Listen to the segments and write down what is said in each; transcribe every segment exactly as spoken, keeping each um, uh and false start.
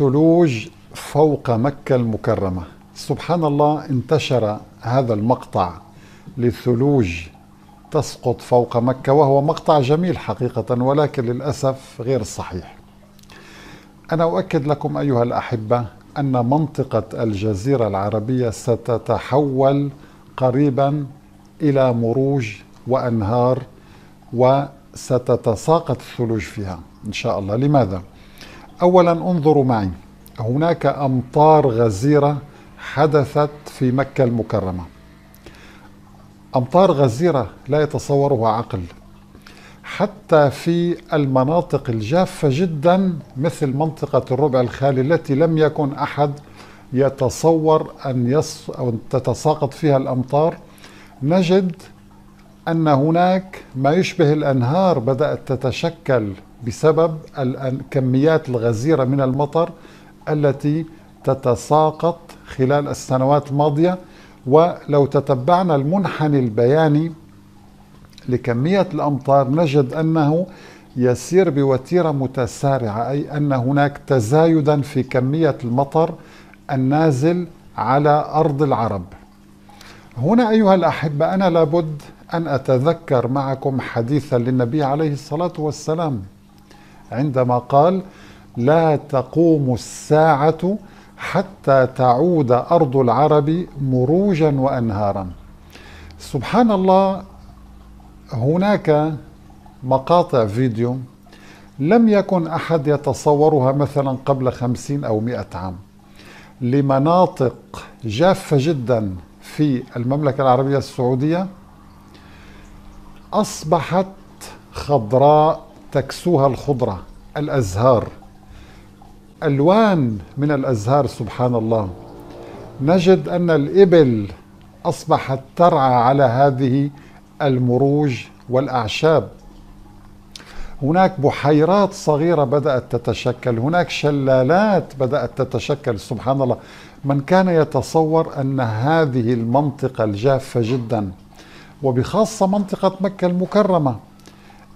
ثلوج فوق مكة المكرمة. سبحان الله، انتشر هذا المقطع للثلوج تسقط فوق مكة، وهو مقطع جميل حقيقة، ولكن للأسف غير صحيح. أنا أؤكد لكم أيها الأحبة أن منطقة الجزيرة العربية ستتحول قريبا إلى مروج وأنهار، وستتساقط الثلوج فيها إن شاء الله. لماذا؟ أولا انظروا معي، هناك أمطار غزيرة حدثت في مكة المكرمة، أمطار غزيرة لا يتصورها عقل، حتى في المناطق الجافة جدا مثل منطقة الربع الخالي التي لم يكن أحد يتصور أن, يص... أو أن تتساقط فيها الأمطار. نجد أن هناك ما يشبه الأنهار بدأت تتشكل بسبب كميات الغزيرة من المطر التي تتساقط خلال السنوات الماضية. ولو تتبعنا المنحنى البياني لكمية الأمطار نجد أنه يسير بوتيرة متسارعة، أي أن هناك تزايدا في كمية المطر النازل على أرض العرب. هنا أيها الأحبة أنا لابد أن أتذكر معكم حديثا للنبي عليه الصلاة والسلام عندما قال: لا تقوم الساعة حتى تعود أرض العرب مروجا وأنهارا. سبحان الله، هناك مقاطع فيديو لم يكن أحد يتصورها مثلا قبل خمسين أو مئة عام، لمناطق جافة جدا في المملكة العربية السعودية أصبحت خضراء تكسوها الخضرة، الأزهار، ألوان من الأزهار. سبحان الله، نجد أن الإبل أصبحت ترعى على هذه المروج والأعشاب. هناك بحيرات صغيرة بدأت تتشكل، هناك شلالات بدأت تتشكل. سبحان الله، من كان يتصور أن هذه المنطقة الجافة جدا وبخاصة منطقة مكة المكرمة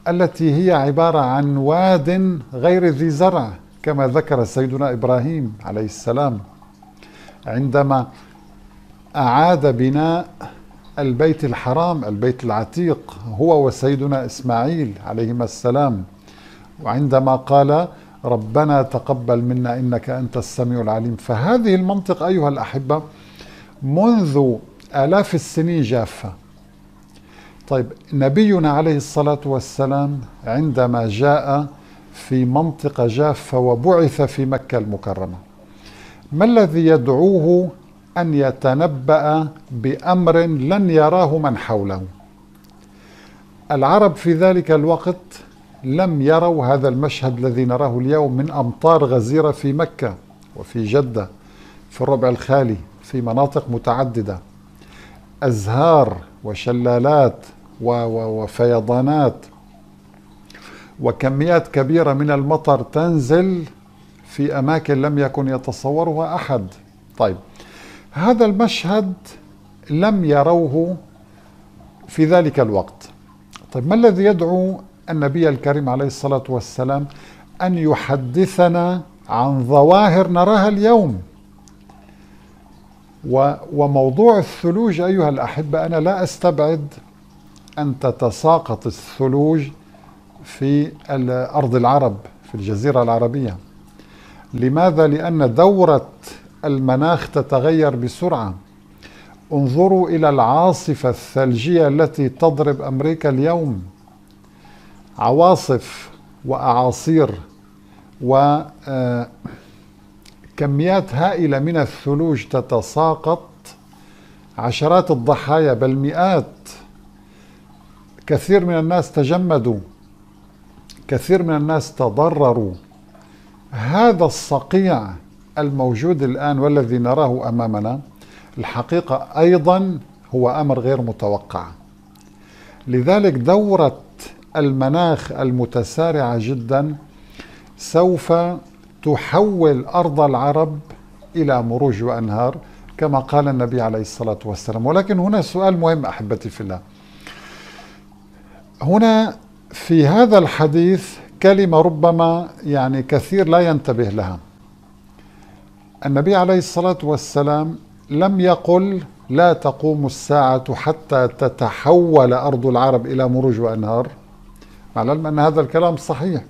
التي هي عبارة عن واد غير ذي زرع كما ذكر سيدنا إبراهيم عليه السلام عندما أعاد بناء البيت الحرام، البيت العتيق، هو وسيدنا إسماعيل عليهما السلام، وعندما قال: ربنا تقبل منا إنك أنت السميع العليم. فهذه المنطقة أيها الأحبة منذ آلاف السنين جافة. طيب، نبينا عليه الصلاة والسلام عندما جاء في منطقة جافة وبعث في مكة المكرمة، ما الذي يدعوه أن يتنبأ بأمر لن يراه من حوله؟ العرب في ذلك الوقت لم يروا هذا المشهد الذي نراه اليوم من أمطار غزيرة في مكة وفي جدة، في الربع الخالي، في مناطق متعددة، أزهار وشلالات وفيضانات وكميات كبيرة من المطر تنزل في أماكن لم يكن يتصورها أحد. طيب، هذا المشهد لم يروه في ذلك الوقت. طيب، ما الذي يدعو النبي الكريم عليه الصلاة والسلام أن يحدثنا عن ظواهر نراها اليوم؟ وموضوع الثلوج أيها الأحبة أنا لا أستبعد أن تتساقط الثلوج في أرض العرب، في الجزيرة العربية. لماذا؟ لأن دورة المناخ تتغير بسرعة. انظروا إلى العاصفة الثلجية التي تضرب أمريكا اليوم، عواصف وأعاصير وكميات هائلة من الثلوج تتساقط، عشرات الضحايا بل مئات، كثير من الناس تجمدوا، كثير من الناس تضرروا. هذا الصقيع الموجود الآن والذي نراه أمامنا الحقيقة أيضا هو أمر غير متوقع. لذلك دورة المناخ المتسارعة جدا سوف تحول أرض العرب إلى مروج وأنهار كما قال النبي عليه الصلاة والسلام. ولكن هنا سؤال مهم أحبتي في الله، هنا في هذا الحديث كلمة ربما يعني كثير لا ينتبه لها، النبي عليه الصلاة والسلام لم يقل لا تقوم الساعة حتى تتحول أرض العرب إلى مروج وأنهار، مع العلم أن هذا الكلام صحيح،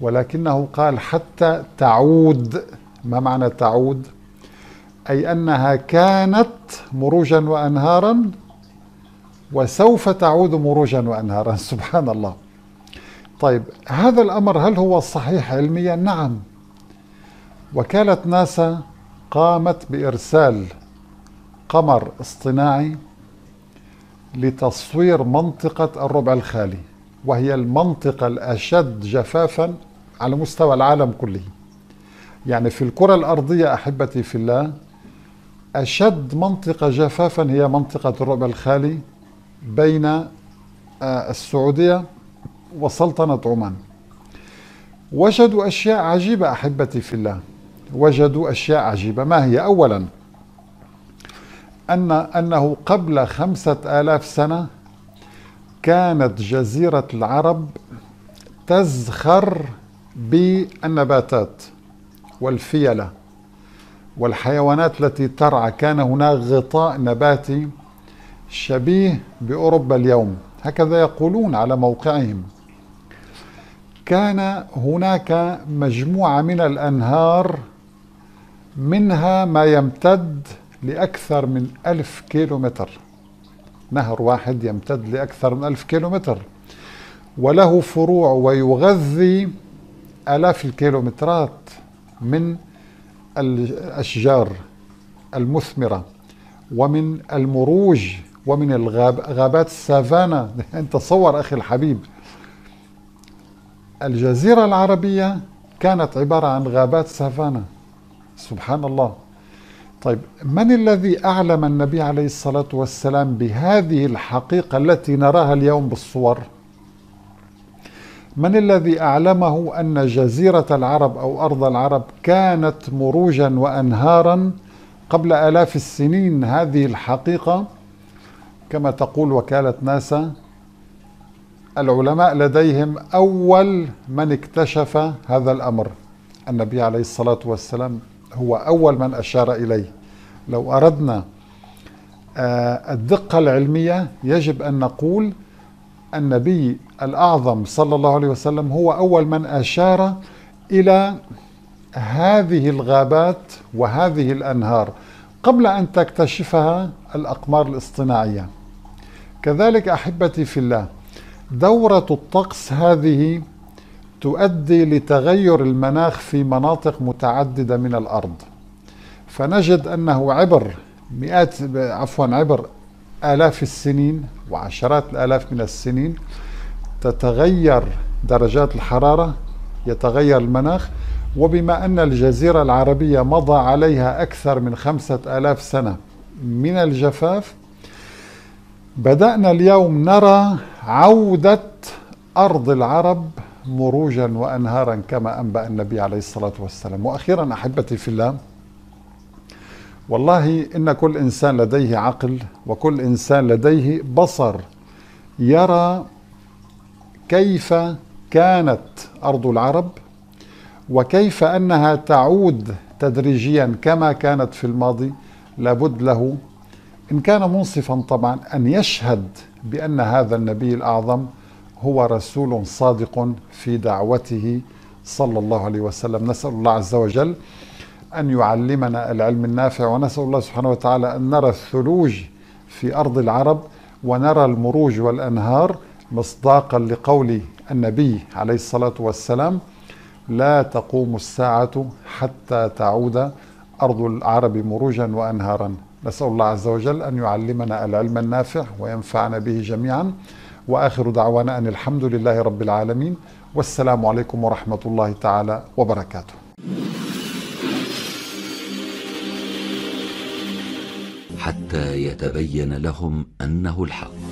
ولكنه قال حتى تعود. ما معنى تعود؟ أي أنها كانت مروجا وأنهارا وسوف تعود مروجا وأنهارا. سبحان الله. طيب، هذا الأمر هل هو صحيح علميا؟ نعم. وكالة ناسا قامت بإرسال قمر اصطناعي لتصوير منطقة الربع الخالي، وهي المنطقة الأشد جفافا على مستوى العالم كله. يعني في الكرة الأرضية أحبتي في الله، أشد منطقة جفافا هي منطقة الربع الخالي بين السعودية وسلطنة عمان. وجدوا أشياء عجيبة أحبتي في الله، وجدوا أشياء عجيبة. ما هي؟ أولا أن أنه قبل خمسة آلاف سنة كانت جزيرة العرب تزخر بالنباتات والفيلة والحيوانات التي ترعى، كان هناك غطاء نباتي شبيه بأوروبا اليوم، هكذا يقولون على موقعهم. كان هناك مجموعة من الأنهار، منها ما يمتد لأكثر من ألف كيلومتر، نهر واحد يمتد لأكثر من ألف كيلومتر وله فروع ويغذي آلاف الكيلومترات من الأشجار المثمرة ومن المروج ومن الغاب غابات السافانا. أنت تصور أخي الحبيب، الجزيرة العربية كانت عبارة عن غابات سافانا. سبحان الله. طيب، من الذي أعلم النبي عليه الصلاة والسلام بهذه الحقيقة التي نراها اليوم بالصور؟ من الذي أعلمه أن جزيرة العرب أو أرض العرب كانت مروجا وأنهارا قبل آلاف السنين؟ هذه الحقيقة كما تقول وكالة ناسا، العلماء لديهم أول من اكتشف هذا الأمر. النبي عليه الصلاة والسلام هو أول من أشار إليه. لو أردنا الدقة العلمية يجب أن نقول النبي الأعظم صلى الله عليه وسلم هو أول من أشار إلى هذه الغابات وهذه الأنهار قبل أن تكتشفها الأقمار الاصطناعية. كذلك أحبتي في الله، دورة الطقس هذه تؤدي لتغير المناخ في مناطق متعددة من الأرض، فنجد أنه عبر مئات عفوا عبر آلاف السنين وعشرات الآلاف من السنين تتغير درجات الحرارة، يتغير المناخ. وبما أن الجزيرة العربية مضى عليها أكثر من خمسة آلاف سنة من الجفاف، بدأنا اليوم نرى عودة أرض العرب مروجا وأنهارا كما أنبأ النبي عليه الصلاة والسلام. وأخيرا أحبتي في الله، والله إن كل إنسان لديه عقل وكل إنسان لديه بصر يرى كيف كانت أرض العرب وكيف أنها تعود تدريجيا كما كانت في الماضي. لابد له، إن كان منصفا طبعا، أن يشهد بأن هذا النبي الأعظم هو رسول صادق في دعوته صلى الله عليه وسلم. نسأل الله عز وجل أن يعلمنا العلم النافع، ونسأل الله سبحانه وتعالى أن نرى الثلوج في أرض العرب ونرى المروج والأنهار، مصداقا لقول النبي عليه الصلاة والسلام لا تقوم الساعة حتى تعود أرض العرب مروجا وأنهارا. نسأل الله عز وجل أن يعلمنا العلم النافع وينفعنا به جميعا. وآخر دعوانا أن الحمد لله رب العالمين، والسلام عليكم ورحمة الله تعالى وبركاته. حتى يتبين لهم أنه الحق.